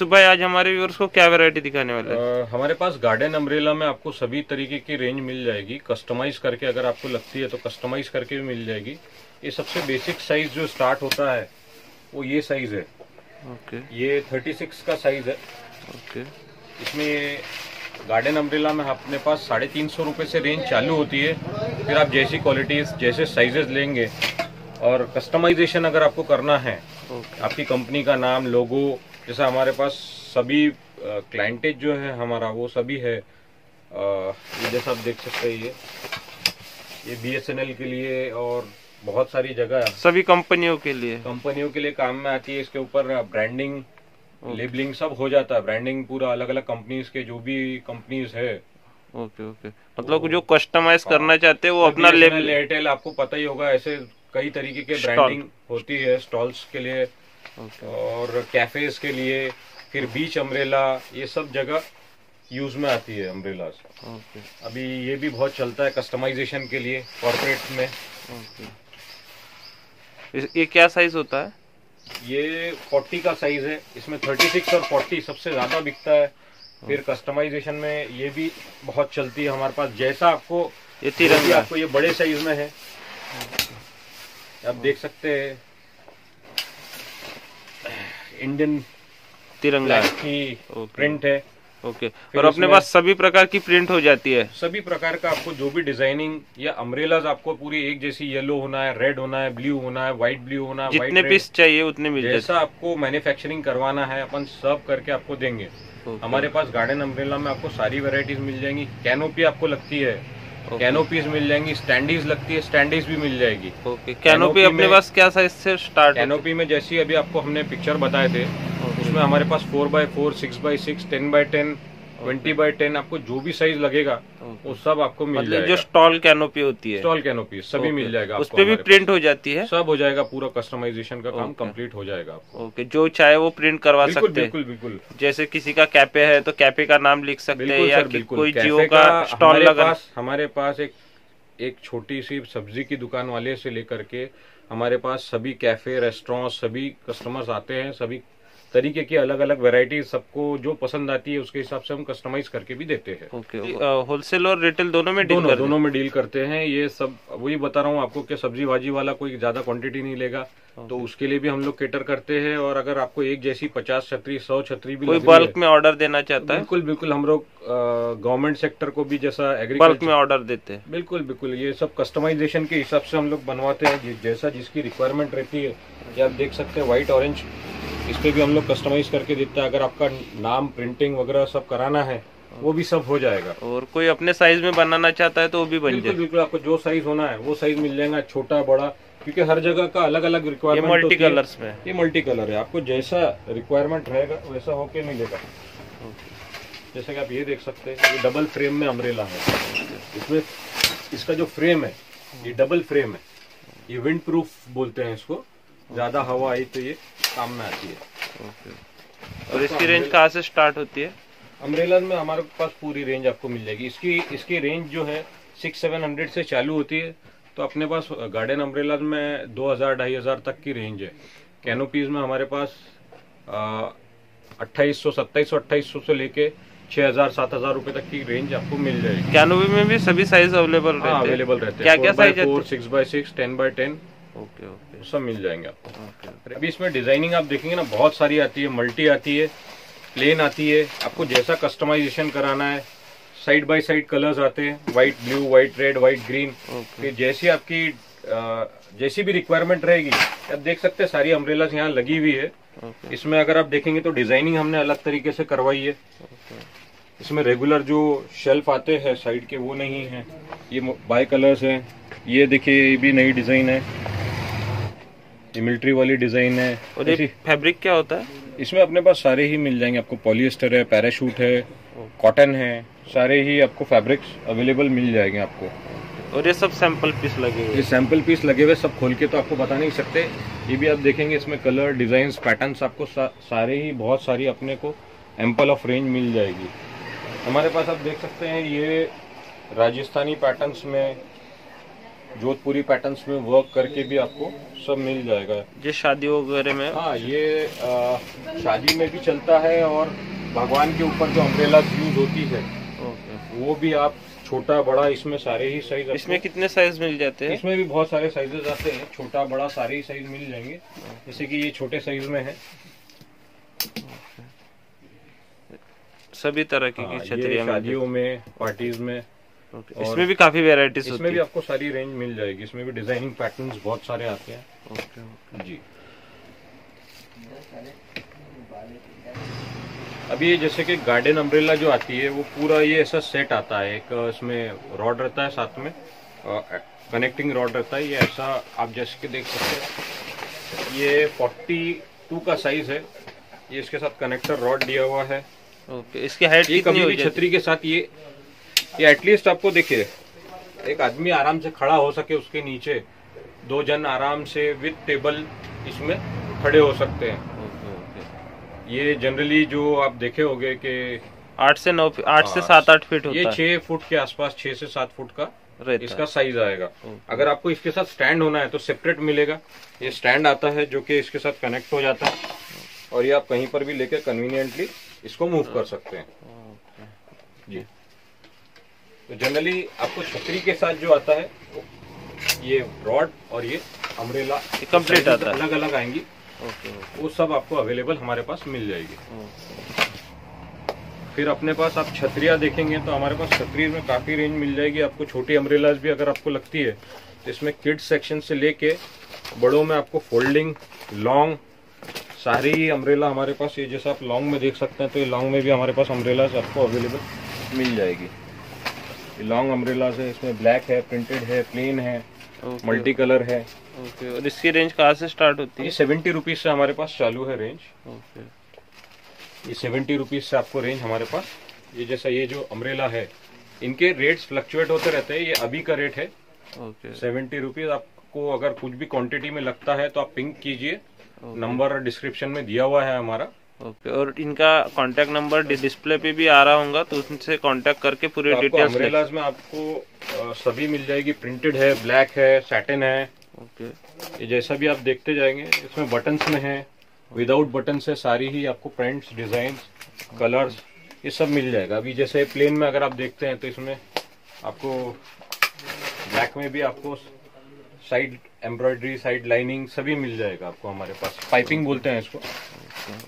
सुबह आज हमारे व्यूअर्स को क्या वैरायटी दिखाने वाले हैं? हमारे पास गार्डन अम्ब्रेला में आपको सभी तरीके की रेंज मिल जाएगी, कस्टमाइज करके अगर आपको लगती है तो कस्टमाइज करके भी मिल जाएगी। ये सबसे बेसिक साइज जो स्टार्ट होता है वो ये साइज है। ओके, ये 36 का साइज है। ओके, इसमें गार्डन अम्ब्रेला में अपने पास 350 रुपये से रेंज चालू होती है। फिर आप जैसी क्वालिटी जैसे साइजेस लेंगे और कस्टमाइजेशन अगर आपको करना है, आपकी कंपनी का नाम, लोगो, जैसा हमारे पास सभी क्लाइंटेज जो है हमारा वो सभी है। जैसा आप देख सकते हैं ये BSNL के लिए और बहुत सारी जगह सभी कंपनियों के लिए काम में आती है। इसके ऊपर ब्रांडिंग, लेबलिंग सब हो जाता है। ब्रांडिंग पूरा अलग अलग कंपनीज के जो भी कंपनीज है। ओके ओके, मतलब जो कस्टमाइज करना चाहते हैं वो अपना लेबल। एयरटेल आपको पता ही होगा, ऐसे कई तरीके के ब्रांडिंग होती है स्टॉल्स के लिए और कैफेज के लिए। फिर बीच अम्ब्रेला, ये सब जगह यूज में आती है अम्ब्रेला। अभी ये भी बहुत चलता है कस्टमाइजेशन के लिए कॉर्पोरेट में। ये क्या साइज होता है? ये 40 का साइज है। इसमें 36 और 40 सबसे ज्यादा बिकता है। फिर कस्टमाइजेशन में ये भी बहुत चलती है हमारे पास। जैसा आपको ये बड़े साइज में है, आप देख सकते हैं इंडियन तिरंगा की प्रिंट है। ओके, और अपने पास सभी प्रकार की प्रिंट हो जाती है। सभी प्रकार का आपको जो भी डिजाइनिंग या अम्ब्रेलाज आपको पूरी एक जैसी, येलो होना है, रेड होना है, ब्लू होना है, व्हाइट ब्लू होना है, जितने पीस चाहिए उतने मिल जाएंगे। जैसा आपको मैन्युफैक्चरिंग करवाना है अपन सब करके आपको देंगे। हमारे पास गार्डन अम्ब्रेला में आपको सारी वेराइटीज मिल जाएंगी। कैनोपी आपको लगती है, कैनोपीज मिल जाएंगी। स्टैंडीज लगती है, स्टैंडीज भी मिल जाएगी। ओके, कैनोपी अपने पास क्या साइज से स्टार्ट? कैनोपी में जैसी अभी आपको हमने पिक्चर बताए थे उसमें हमारे पास 4x4, 6x6, 10x10, 20x10 आपको जो भी साइज लगेगा वो सब आपको मिल जाएगा। जो स्टॉल कैनोपी होती है, स्टॉल कैनोपी सभी मिल जाएगा। उस पे भी प्रिंट हो जाती है, सब हो जाएगा। पूरा कस्टमाइजेशन का काम कंप्लीट हो जाएगा आपको। ओके, जो चाहे वो प्रिंट करवा सकते हैं। बिल्कुल बिल्कुल, जैसे किसी का कैफे है तो कैफे का नाम लिख सकते हैं या कोई जियो का स्टॉल लगा। हमारे पास एक छोटी सी सब्जी की दुकान वाले से लेकर के हमारे पास सभी कैफे, रेस्टोरेंट, सभी कस्टमर्स आते हैं। सभी तरीके की अलग अलग वेराइटी, सबको जो पसंद आती है उसके हिसाब से हम कस्टमाइज करके भी देते हैं। ओके, होलसेल और रिटेल दोनों में डील करते हैं। ये सब वही बता रहा हूँ आपको कि सब्जी भाजी वाला कोई ज्यादा क्वांटिटी नहीं लेगा तो उसके लिए भी हम लोग केटर करते हैं। और अगर आपको एक जैसी 50 छतरी 100 छतरी भी कोई बल्क में ऑर्डर देना चाहता है, बिल्कुल बिल्कुल हम लोग गवर्नमेंट सेक्टर को भी जैसा एग्रीकल्चर बल्क में ऑर्डर देते हैं। बिल्कुल बिल्कुल, ये सब कस्टमाइजेशन के हिसाब से हम लोग बनवाते हैं, जैसा जिसकी रिक्वायरमेंट रहती है। ये आप देख सकते हैं व्हाइट ऑरेंज, इस पे भी हम लोग कस्टमाइज करके देते हैं। अगर आपका नाम, प्रिंटिंग वगैरह सब कराना है वो भी सब हो जाएगा। और कोई अपने साइज में बनाना चाहता है तो वो भी बन जाएगा। बिल्कुल आपको जो साइज होना है वो साइज मिल जाएगा, छोटा बड़ा, क्योंकि हर जगह का अलग अलग रिक्वायरमेंट। मल्टी कलर्स में ये मल्टी कलर है, आपको जैसा रिक्वायरमेंट रहेगा वैसा होके मिलेगा। जैसे कि आप ये देख सकते हैं, ये डबल फ्रेम में अम्ब्रेला है। इसमें इसका जो फ्रेम है ये डबल फ्रेम है, ये विंड प्रूफ बोलते हैं इसको। ज्यादा हवा आई तो ये काम में आती है। ओके, और इसकी रेंज कहाँ से स्टार्ट होती है? अम्ब्रेला में हमारे पास पूरी रेंज आपको मिल जाएगी। इसकी रेंज जो है 600-700 से चालू होती है। तो अपने पास गार्डन अम्ब्रेला में 2000-2500 तक की रेंज है। कैनोपीज में हमारे पास 2800 से लेके 6000-7000 रुपए तक की रेंज आपको मिल जाएगी। कैनोपी में भी सभी साइज अवेलेबल रहते हैं। क्या क्या साइज है? 4x6, 6x10, 10x10 okay okay सब मिल जाएंगे आपको। अभी इसमें डिजाइनिंग आप देखेंगे ना, बहुत सारी आती है। मल्टी आती है, प्लेन आती है, आपको जैसा कस्टमाइजेशन कराना है। साइड बाय साइड कलर्स आते हैं, white blue, white red, white green. फिर जैसी आपकी जैसी भी रिक्वायरमेंट रहेगी। आप देख सकते हैं सारी अम्ब्रेलास यहाँ लगी हुई है। इसमें अगर आप देखेंगे तो डिजाइनिंग हमने अलग तरीके से करवाई है। इसमें रेगुलर जो शेल्फ आते हैं साइड के वो नहीं है, ये बाय कलर्स है। ये देखिए, ये भी नई डिजाइन है, ये मिलिट्री वाली डिजाइन है। और ये फैब्रिक क्या होता है? इसमें अपने पास सारे ही मिल जाएंगे आपको। पॉलिएस्टर है, पैराशूट है, कॉटन है, सारे ही आपको फैब्रिक्स अवेलेबल मिल जाएंगे आपको। और ये सब सैंपल पीस लगे हुए, ये सैंपल पीस लगे हुए सब खोल के तो आपको बता नहीं सकते। ये भी आप देखेंगे, इसमें कलर, डिजाइन, पैटर्न आपको सारे ही बहुत सारी अपने को एम्पल ऑफ रेंज मिल जाएगी। हमारे पास आप देख सकते हैं ये राजस्थानी पैटर्न्स में, जोधपुरी पैटर्न्स में वर्क करके भी आपको सब मिल जाएगा। ये शादी वगैरह में, हाँ ये शादी में भी चलता है, और भगवान के ऊपर जो अम्ब्रेला यूज होती है वो भी आप छोटा बड़ा इसमें सारे ही साइज। इसमें कितने साइज मिल जाते हैं? इसमें भी बहुत सारे साइजेस आते हैं, छोटा बड़ा सारे ही साइज मिल जाएंगे। जैसे कि ये छोटे साइज में है, सभी तरह की छतरियां शादियों में, पार्टीज में। इसमें भी काफी वेराइटीज, इसमें भी आपको सारी रेंज मिल जाएगी। इसमें भी डिजाइनिंग पैटर्न्स बहुत सारे आते हैं। ओके जी। अब ये जैसे कि गार्डन अम्ब्रेला जो आती है वो पूरा ये ऐसा सेट आता है, एक इसमें रॉड रहता है, साथ में कनेक्टिंग रॉड रहता है। ये ऐसा आप जैसे कि देख सकते हैं, ये 42 का साइज है। ये इसके साथ कनेक्टर रॉड दिया हुआ है। ओके, इसकी हाइट कितनी होगी? छतरी के साथ ये एटलीस्ट आपको देखिए, एक आदमी आराम से खड़ा हो सके, उसके नीचे दो जन आराम से विथ टेबल इसमें खड़े हो सकते हैं। ये जनरली जो आप देखे होंगे कि 8 से 7-8 फीट होता है। ये 6 फुट के आसपास, 6 से 7 फुट का इसका साइज आएगा। अगर आपको इसके साथ स्टैंड होना है तो सेपरेट मिलेगा। ये स्टैंड आता है जो कि इसके साथ कनेक्ट हो जाता है, और ये आप कहीं पर भी लेकर कन्वीनियंटली इसको मूव कर सकते हैं। जी, तो जनरली आपको छतरी के साथ जो आता है ये रॉड और ये अम्ब्रेला कंप्लीट आता है, अलग अलग आएंगी। वो सब आपको अवेलेबल हमारे पास मिल जाएगी। फिर अपने पास आप छतरियाँ देखेंगे तो हमारे पास छतरी में काफ़ी रेंज मिल जाएगी आपको। छोटी अम्ब्रेलाज भी अगर आपको लगती है तो इसमें किड्स सेक्शन से लेके बड़ों में आपको फोल्डिंग, लॉन्ग, सारी अम्ब्रेला हमारे पास। ये जैसा आप लॉन्ग में देख सकते हैं, तो ये लॉन्ग में भी हमारे पास अम्ब्रेलाज आपको अवेलेबल मिल जाएगी। ये लॉन्ग अम्ब्रेलाज है, इसमें ब्लैक है, प्रिंटेड है, प्लेन है, मल्टी कलर है। ओके, और इसकी रेंज कहाँ से स्टार्ट होती है? 70 रुपीज से हमारे पास चालू है रेंज। ये 70 रुपीज से आपको रेंज हमारे पास। ये जैसा ये जो अम्ब्रेला है, इनके रेट्स फ्लक्चुएट होते रहते हैं। ये अभी का रेट है। Okay, 70 rupees. आपको अगर कुछ भी क्वांटिटी में लगता है तो आप पिंक कीजिए, नंबर डिस्क्रिप्शन में दिया हुआ है हमारा। ओके, और इनका कॉन्टेक्ट नंबर डिस्प्ले पे भी आ रहा होगा, तो उनसे कॉन्टेक्ट करके पूरे डिटेल्स। अम्ब्रेलाज में आपको सभी मिल जाएगी, प्रिंटेड है, ब्लैक है, सैटिन है। ओके, ये जैसा भी आप देखते जाएंगे, इसमें बटन्स में है, विदाउट बटन्स है, सारी ही आपको प्रिंट्स, डिजाइन्स, कलर्स ये सब मिल जाएगा। अभी जैसे प्लेन में अगर आप देखते हैं तो इसमें आपको ब्लैक में भी आपको साइड एम्ब्रॉयडरी, साइड लाइनिंग सभी मिल जाएगा आपको हमारे पास। पाइपिंग बोलते हैं इसको।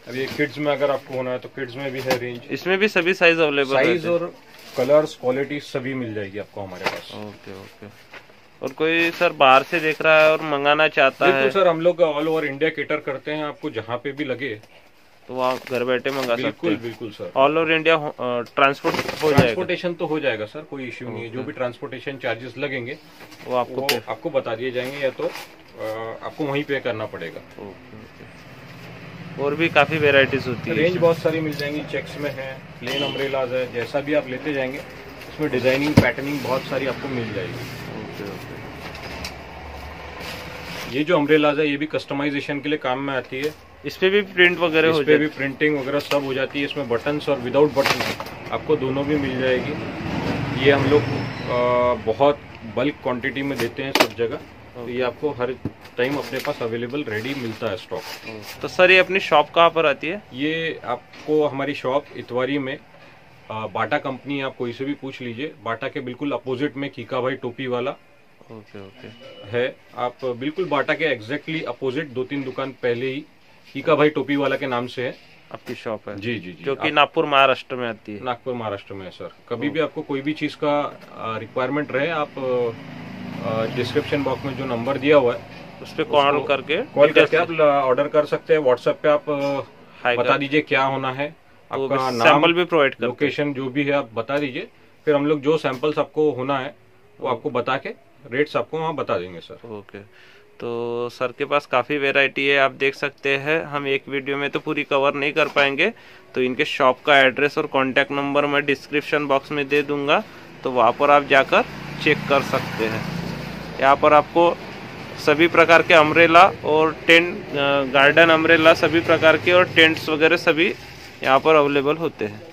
अब ये किड्स में अगर आपको होना है तो किड्स में भी है रेंज। इसमें भी सभी साइज अवेलेबल, साइज और कलर्स, क्वालिटी सभी मिल जाएगी आपको हमारे पास। Okay okay. और कोई सर बाहर से देख रहा है और मंगाना चाहता है? सर हम लोग ऑल ओवर इंडिया कैटर करते हैं। आपको जहाँ पे भी लगे तो आप घर बैठे मंगा सकते हैं। बिल्कुल बिल्कुल sir, all over India transportation तो हो जाएगा सर, कोई इश्यू नहीं है। जो भी ट्रांसपोर्टेशन चार्जेस लगेंगे वो आपको बता दिए जाएंगे, या तो आपको वहीं पे करना पड़ेगा। और भी काफी वेराइटीज होती है, रेंज बहुत सारी मिल जाएंगी। चेक्स में है, प्लेन अम्ब्रेलाज है, जैसा भी आप लेते जाएंगे इसमें डिजाइनिंग, पैटर्निंग बहुत सारी आपको मिल जाएगी। ये जो अम्ब्रेलाज है ये भी कस्टमाइजेशन के लिए काम में आती है। इस पे भी प्रिंट वगैरह हो जाती है, इस पे भी प्रिंटिंग वगैरह सब हो जाती है। इसमें बटन्स और विदाउट बटन आपको दोनों भी मिल जाएगी। ये हम लोग बहुत बल्क क्वांटिटी में देते हैं सब जगह, तो ये आपको हर टाइम अपने पास अवेलेबल रेडी मिलता है स्टॉक। तो सर ये अपनी शॉप कहाँ पर आती है? ये आपको हमारी शॉप इतवारी में, बाटा कंपनी, आप कोई से भी पूछ लीजिए, बाटा के बिल्कुल अपोजिट में कीकाभाई टोपीवाला है। आप बिल्कुल बाटा के एग्जैक्टली अपोजिट 2-3 दुकान पहले ही कीकाभाई टोपीवाला के नाम से है आपकी शॉप है। जी जी जी, जो कि नागपुर महाराष्ट्र में आती है। नागपुर महाराष्ट्र में है सर। कभी भी आपको कोई भी चीज़ का रिक्वायरमेंट रहे, आप डिस्क्रिप्शन बॉक्स में जो नंबर दिया हुआ है उस पर कॉल करके आप ऑर्डर कर सकते हैं। व्हाट्सएप पे आप बता दीजिए क्या होना है, आपका नाम, सैंपल भी प्रोवाइड कर, लोकेशन जो भी है आप बता दीजिए। फिर हम लोग जो सैंपल्स आपको होना है वो आपको बता के रेट्स आपको वहाँ बता देंगे सर। ओके, तो सर के पास काफ़ी वेराइटी है, आप देख सकते हैं। हम एक वीडियो में तो पूरी कवर नहीं कर पाएंगे, तो इनके शॉप का एड्रेस और कॉन्टैक्ट नंबर मैं डिस्क्रिप्शन बॉक्स में दे दूँगा, तो वहाँ पर आप जाकर चेक कर सकते हैं। यहाँ पर आपको सभी प्रकार के अम्ब्रेला और टेंट, गार्डन अम्ब्रेला सभी प्रकार के, और टेंट्स वगैरह सभी यहाँ पर अवेलेबल होते हैं।